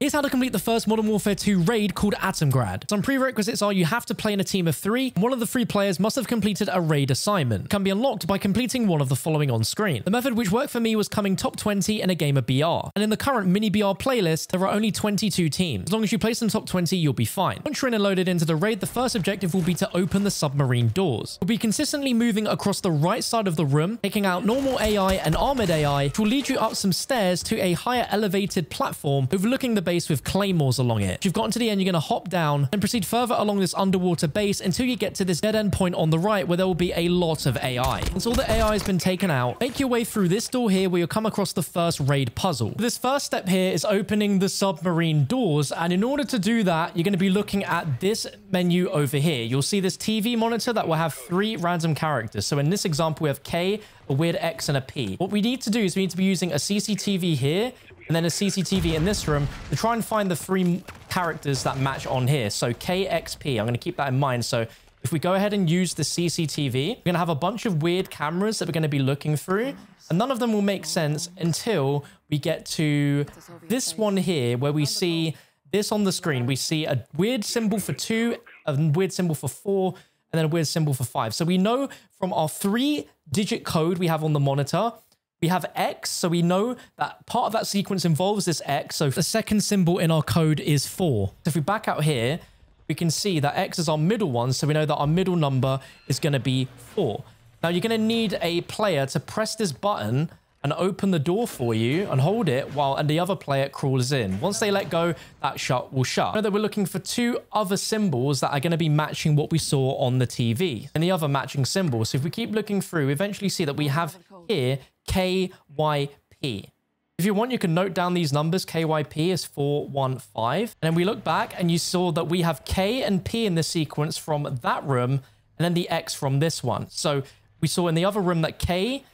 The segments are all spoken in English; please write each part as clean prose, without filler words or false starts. Here's how to complete the first Modern Warfare 2 raid called Atomgrad. Some prerequisites are you have to play in a team of 3, and one of the 3 players must have completed a raid assignment. It can be unlocked by completing one of the following on screen. The method which worked for me was coming top 20 in a game of BR. And in the current mini BR playlist, there are only 22 teams. As long as you place in top 20, you'll be fine. Once you're in and loaded into the raid, the first objective will be to open the submarine doors. You'll be consistently moving across the right side of the room, taking out normal AI and armored AI, which will lead you up some stairs to a higher elevated platform overlooking the base with claymores along it. If you've gotten to the end, you're going to hop down and proceed further along this underwater base until you get to this dead end point on the right where there will be a lot of AI. Once all the AI has been taken out, make your way through this door here where you'll come across the first raid puzzle. This first step here is opening the submarine doors, and in order to do that, you're going to be looking at this menu over here. You'll see this TV monitor that will have 3 random characters. So in this example, we have K, a weird X, and a P. What we need to do is we need to be using a CCTV here, and then a CCTV in this room to try and find the 3 characters that match on here. So KXP, I'm going to keep that in mind. So if we go ahead and use the CCTV, we're going to have a bunch of weird cameras that we're going to be looking through, and none of them will make sense until we get to this one here where we see this on the screen. We see a weird symbol for 2, a weird symbol for 4, and then a weird symbol for 5. So we know from our 3-digit code we have on the monitor, we have X, so we know that part of that sequence involves this X. So the second symbol in our code is 4. So if we back out here, we can see that X is our middle one. So we know that our middle number is going to be 4. Now you're going to need a player to press this button and open the door for you and hold it while the other player crawls in. Once they let go, that shut will shut. Know that we're looking for 2 other symbols that are going to be matching what we saw on the TV and the other matching symbols. So if we keep looking through, we eventually see that we have here KYP. If you want, you can note down these numbers. KYP is 415. And then we look back and you saw that we have K and P in the sequence from that room and then the X from this one. So we saw in the other room that K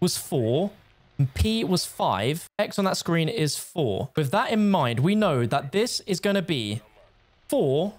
was 4 and P was 5. X on that screen is 4. With that in mind, we know that this is going to be 4,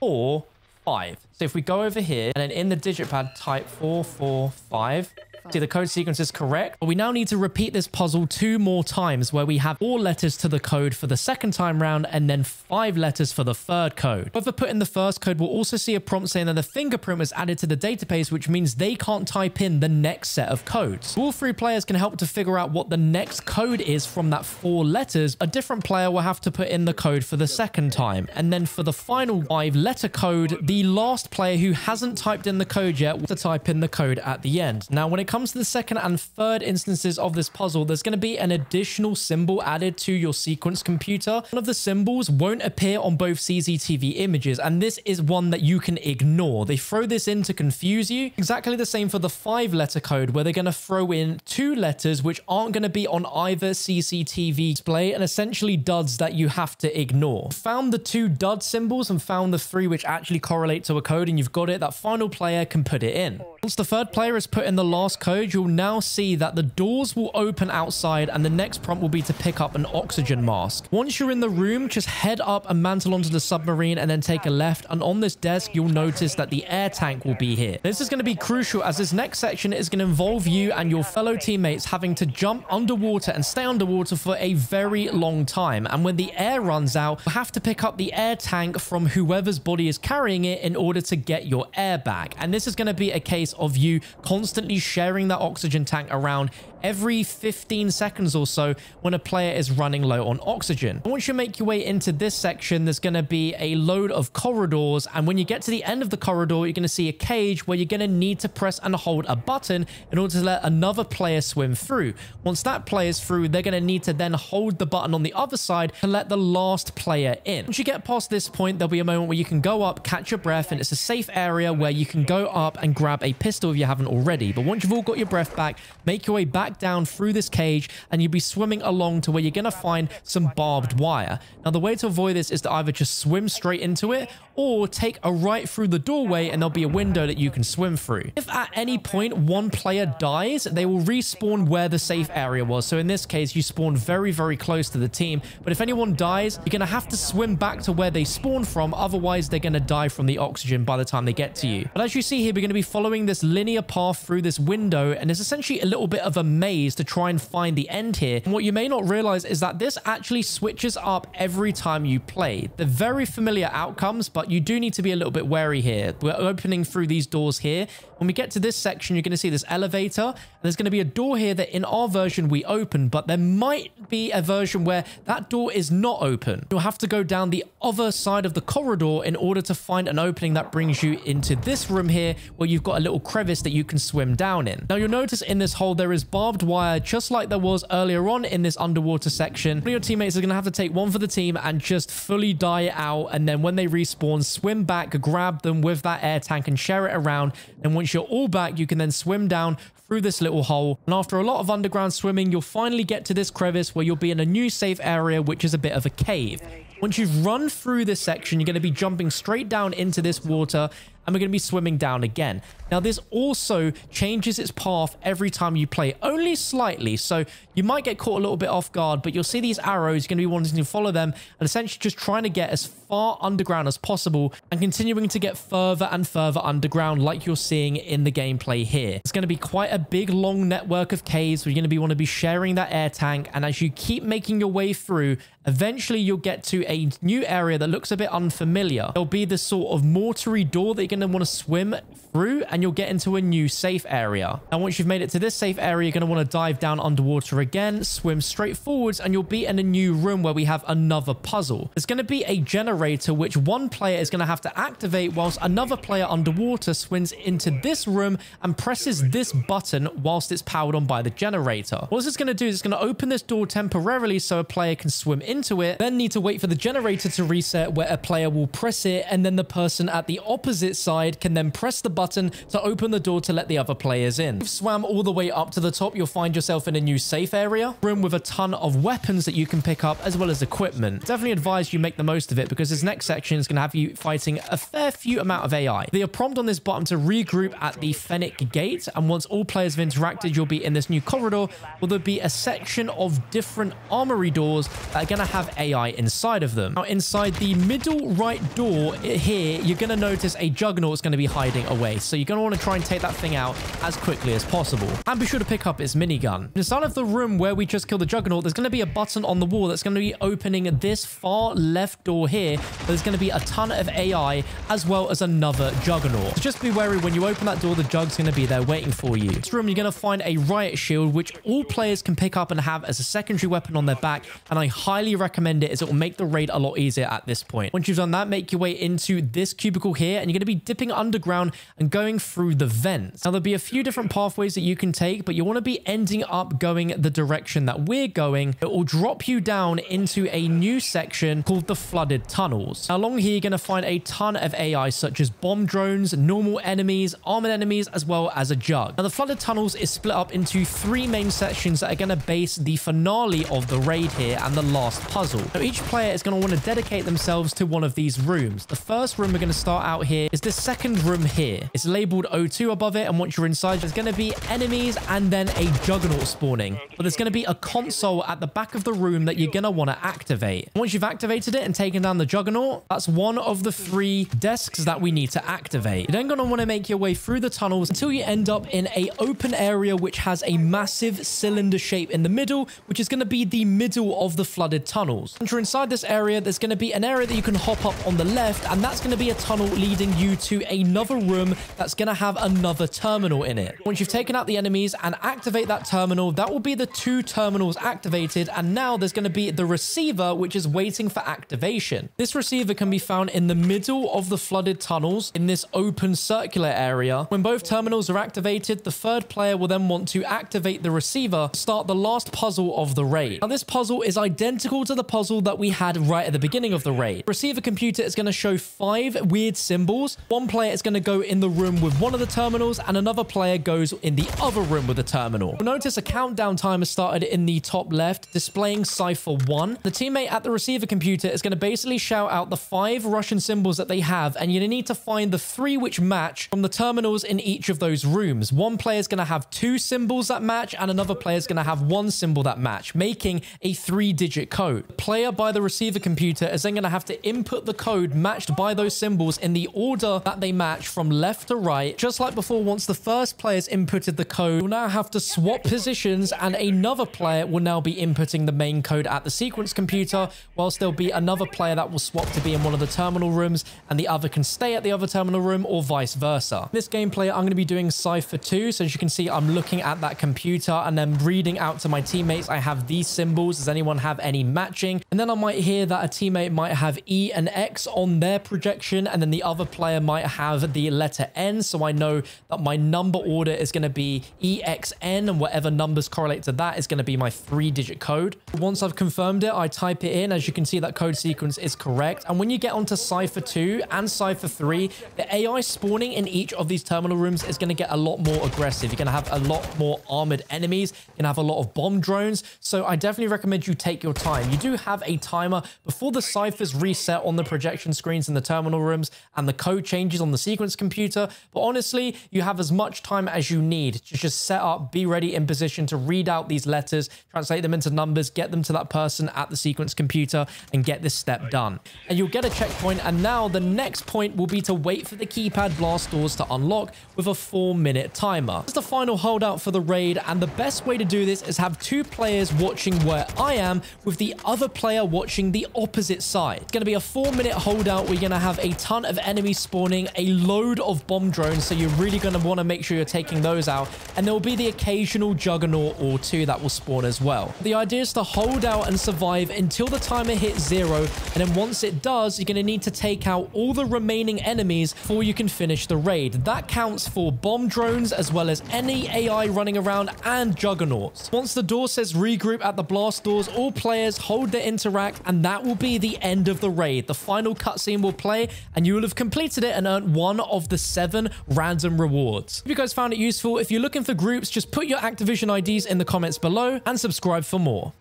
4, 5. So if we go over here and then in the digit pad type 4, 4, 5, see, the code sequence is correct, but we now need to repeat this puzzle 2 more times where we have 4 letters to the code for the second time round and then 5 letters for the third code. Whoever put in the first code will also see a prompt saying that the fingerprint was added to the database, which means they can't type in the next set of codes. All 3 players can help to figure out what the next code is from that 4 letters. A different player will have to put in the code for the second time. And then for the final 5 letter code, the last player who hasn't typed in the code yet will have to type in the code at the end. Now, when it comes to the second and third instances of this puzzle, there's going to be an additional symbol added to your sequence computer. One of the symbols won't appear on both CCTV images, and this is one that you can ignore. They throw this in to confuse you. Exactly the same for the 5-letter code, where they're going to throw in 2 letters which aren't going to be on either CCTV display and essentially duds that you have to ignore. Found the 2 dud symbols and found the 3 which actually correlate to a code, and you've got it. That final player can put it in. Once the third player has put in the last code, you'll now see that the doors will open outside and the next prompt will be to pick up an oxygen mask. Once you're in the room, just head up and mantle onto the submarine and then take a left, and on this desk you'll notice that the air tank will be here. This is going to be crucial as this next section is going to involve you and your fellow teammates having to jump underwater and stay underwater for a very long time, and when the air runs out, you'll have to pick up the air tank from whoever's body is carrying it in order to get your air back. And this is going to be a case of you constantly sharing that oxygen tank around every 15 seconds or so when a player is running low on oxygen. Once you make your way into this section, there's going to be a load of corridors, and when you get to the end of the corridor, you're going to see a cage where you're going to need to press and hold a button in order to let another player swim through. Once that player is through, they're going to need to then hold the button on the other side to let the last player in. Once you get past this point, there'll be a moment where you can go up, catch your breath, and it's a safe area where you can go up and grab a pistol if you haven't already. But once you've all got your breath back, make your way back down through this cage and you'll be swimming along to where you're going to find some barbed wire. Now, the way to avoid this is to either just swim straight into it or take a right through the doorway and there'll be a window that you can swim through. If at any point one player dies, they will respawn where the safe area was. So in this case, you spawn very, very close to the team. But if anyone dies, you're going to have to swim back to where they spawn from. Otherwise, they're going to die from the oxygen by the time they get to you. But as you see here, we're going to be following this linear path through this window, and it's essentially a little bit of a maze to try and find the end here. And what you may not realize is that this actually switches up every time you play. They're very familiar outcomes, but you do need to be a little bit wary here. We're opening through these doors here. When we get to this section, you're going to see this elevator. And there's going to be a door here that in our version we open, but there might be a version where that door is not open. You'll have to go down the other side of the corridor in order to find an opening that brings you into this room here, where you've got a little crevice that you can swim down in. Now, you'll notice in this hole there is barbed wire, just like there was earlier on in this underwater section. One of your teammates are going to have to take one for the team and just fully die it out, and then when they respawn, swim back, grab them with that air tank and share it around. And once you're all back, you can then swim down through this little hole, and after a lot of underground swimming, you'll finally get to this crevice where you'll be in a new safe area, which is a bit of a cave. Once you've run through this section, you're going to be jumping straight down into this water, and we're going to be swimming down again. Now, this also changes its path every time you play, only slightly, so you might get caught a little bit off guard, but you'll see these arrows. You're going to be wanting to follow them and essentially just trying to get as far underground as possible and continuing to get further and further underground, like you're seeing in the gameplay here. It's going to be quite a big long network of caves where you're going to be want to be sharing that air tank, and as you keep making your way through, eventually you'll get to a new area that looks a bit unfamiliar. There'll be this sort of mortary door that you're going to want to swim through, and you'll get into a new safe area. And once you've made it to this safe area, you're going to want to dive down underwater again, swim straight forwards, and you'll be in a new room where we have another puzzle. There's going to be a generator which one player is going to have to activate whilst another player underwater swims into this room and presses this button whilst it's powered on by the generator. What it's going to do is it's going to open this door temporarily so a player can swim into it, then need to wait for the generator to reset where a player will press it, and then the person at the opposite side can then press the button to open the door to let the other players in. If you swam all the way up to the top, you'll find yourself in a new safe area, room with a ton of weapons that you can pick up as well as equipment. Definitely advise you make the most of it, because this next section is going to have you fighting a fair few amount of AI. They are prompted on this button to regroup at the Fennec Gate, and once all players have interacted, you'll be in this new corridor where there'll be a section of different armory doors that are going to have AI inside of them. Now, inside the middle right door here, you're going to notice a juggernaut is going to be hiding away, so you're going to want to try and take that thing out as quickly as possible, and be sure to pick up its minigun. Inside of the room where we just killed the juggernaut, there's going to be a button on the wall that's going to be opening this far left door here. There's going to be a ton of AI as well as another juggernaut, so just be wary when you open that door, the jug's going to be there waiting for you. In this room, you're going to find a riot shield which all players can pick up and have as a secondary weapon on their back, and I highly recommend it as it will make the raid a lot easier at this point. Once you've done that, make your way into this cubicle here, and you're going to be dipping underground and going through the vents. Now, there'll be a few different pathways that you can take, but you want to be ending up going the direction that we're going. It will drop you down into a new section called the flooded tunnels. Now, along here, you're going to find a ton of AI such as bomb drones, normal enemies, armored enemies, as well as a jug. Now, the flooded tunnels is split up into three main sections that are going to base the finale of the raid here and the last puzzle. Now, each player is going to want to dedicate themselves to one of these rooms. The first room we're going to start out here is the second room here. It's labeled O2 above it, and once you're inside, there's going to be enemies and then a juggernaut spawning. But there's going to be a console at the back of the room that you're going to want to activate. Once you've activated it and taken down the juggernaut, that's one of the three desks that we need to activate. You're then going to want to make your way through the tunnels until you end up in an open area which has a massive cylinder shape in the middle, which is going to be the middle of the flooded tunnels. Once you're inside this area, there's going to be an area that you can hop up on the left, and that's going to be a tunnel leading you to another room that's going to have another terminal in it. Once you've taken out the enemies and activate that terminal, that will be the two terminals activated, and now there's going to be the receiver which is waiting for activation. This receiver can be found in the middle of the flooded tunnels in this open circular area. When both terminals are activated, the third player will then want to activate the receiver to start the last puzzle of the raid. Now, this puzzle is identical to the puzzle that we had right at the beginning of the raid. Receiver computer is going to show 5 weird symbols. One player is going to go in the room with one of the terminals, and another player goes in the other room with the terminal. You'll notice a countdown timer started in the top left, displaying cipher 1. The teammate at the receiver computer is going to basically shout out the 5 Russian symbols that they have, and you're going to need to find the 3 which match from the terminals in each of those rooms. One player is going to have 2 symbols that match, and another player is going to have 1 symbol that match, making a 3-digit code. The player by the receiver computer is then going to have to input the code matched by those symbols in the order number that they match from left to right. Just like before, once the first player's inputted the code, you'll now have to swap positions and another player will now be inputting the main code at the sequence computer, whilst there'll be another player that will swap to be in one of the terminal rooms and the other can stay at the other terminal room or vice versa. This gameplay, I'm going to be doing Cypher 2. So as you can see, I'm looking at that computer and then reading out to my teammates. I have these symbols. Does anyone have any matching? And then I might hear that a teammate might have E and X on their projection, and then the other player might have the letter N. So I know that my number order is going to be EXN, and whatever numbers correlate to that is going to be my 3-digit code. Once I've confirmed it, I type it in. As you can see, that code sequence is correct. And when you get onto Cypher 2 and Cypher 3, the AI spawning in each of these terminal rooms is going to get a lot more aggressive. You're going to have a lot more armored enemies. You're going to have a lot of bomb drones. So I definitely recommend you take your time. You do have a timer before the ciphers reset on the projection screens in the terminal rooms and the code changes on the sequence computer. But honestly, you have as much time as you need to just set up, be ready in position to read out these letters, translate them into numbers, get them to that person at the sequence computer and get this step done. And you'll get a checkpoint. And now the next point will be to wait for the keypad blast doors to unlock with a 4-minute timer. It's the final holdout for the raid. And the best way to do this is have 2 players watching where I am with the other player watching the opposite side. It's going to be a 4-minute holdout. We're going to have a ton of enemies spawning, a load of bomb drones. So you're really going to want to make sure you're taking those out. And there'll be the occasional juggernaut or 2 that will spawn as well. The idea is to hold out and survive until the timer hits 0. And then once it does, you're going to need to take out all the remaining enemies before you can finish the raid. That counts for bomb drones as well as any AI running around and juggernauts. Once the door says regroup at the blast doors, all players hold their interact and that will be the end of the raid. The final cutscene will play and you will have completed it and earned one of the 7 random rewards. If you guys found it useful, if you're looking for groups, just put your Activision IDs in the comments below and subscribe for more.